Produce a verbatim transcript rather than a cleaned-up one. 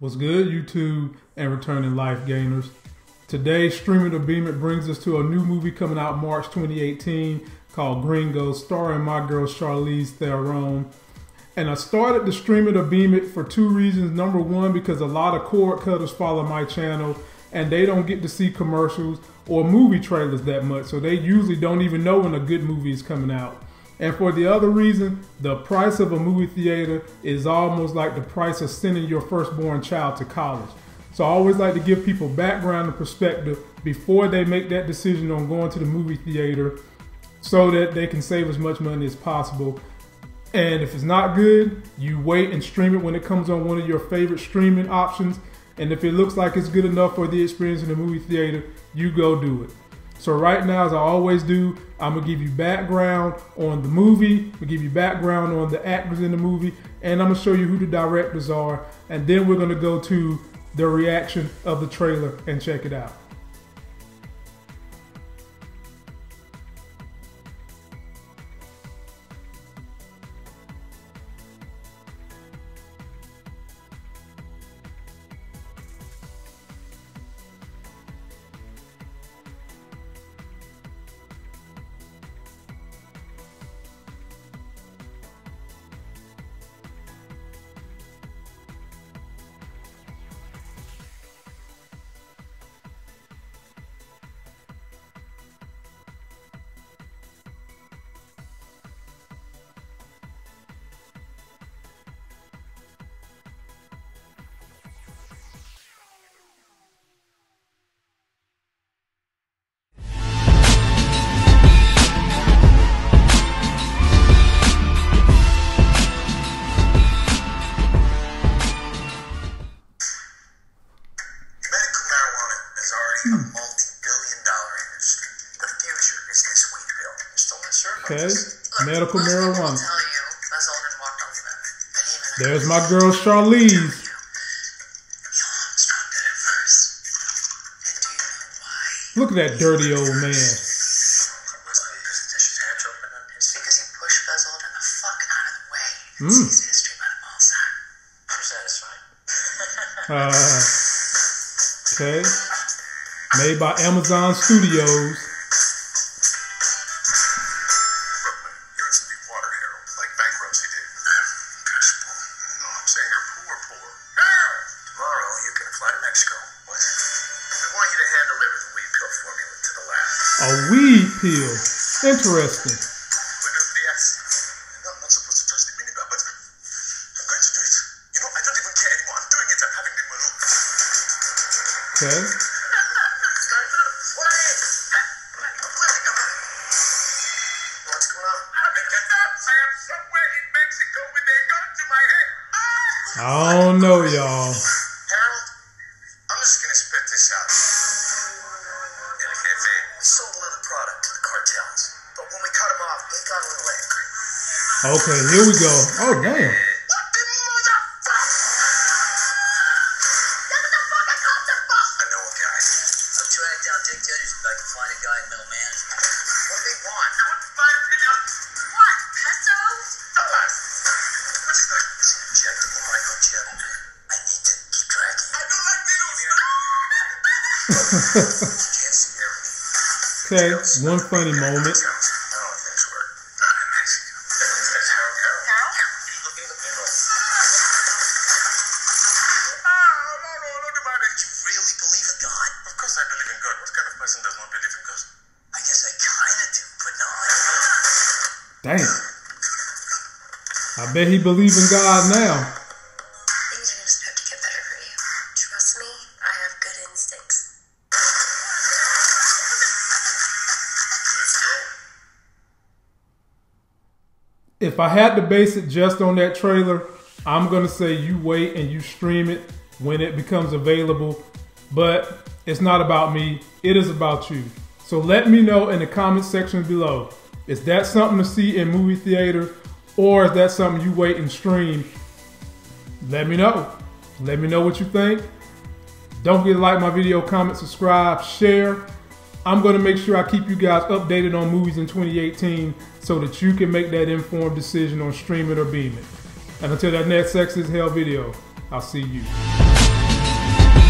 What's good, YouTube and returning life gainers? Today, Stream It or Beam It brings us to a new movie coming out March twenty eighteen called Gringo, starring my girl Charlize Theron. And I started to Stream It or Beam It for two reasons. Number one, because a lot of cord cutters follow my channel and they don't get to see commercials or movie trailers that much, so they usually don't even know when a good movie is coming out. And for the other reason, the price of a movie theater is almost like the price of sending your firstborn child to college. So I always like to give people background and perspective before they make that decision on going to the movie theater so that they can save as much money as possible. And if it's not good, you wait and stream it when it comes on one of your favorite streaming options. And if it looks like it's good enough for the experience in the movie theater, you go do it. So right now, as I always do, I'm gonna give you background on the movie, I'm gonna give you background on the actors in the movie, and I'm gonna show you who the directors are, and then we're gonna go to the reaction of the trailer and check it out. Okay, medical marijuana. There's my girl Charlize. Look at that dirty old man. Mm. Uh, okay, made by Amazon Studios. A weed pill. Interesting. I'm not supposed to touch the mini bar, but I'm going to do it. You know, I don't even care anymore. I'm doing it. I'm having the balloon. Okay. What's going on? I am somewhere in Mexico with a gun to my head. I don't know, y'all. Okay, here we go. Oh, damn. Okay, one funny moment. Damn. I bet he believes in God now. Things are just about to get better for you. Trust me, I have good instincts. If I had to base it just on that trailer, I'm going to say you wait and you stream it when it becomes available. But it's not about me. It is about you. So let me know in the comment section below. Is that something to see in movie theater, or is that something you wait and stream? Let me know. Let me know what you think. Don't forget to like my video, comment, subscribe, share. I'm going to make sure I keep you guys updated on movies in twenty eighteen so that you can make that informed decision on Stream It or Beam It. And until that next Sex is Hell video, I'll see you.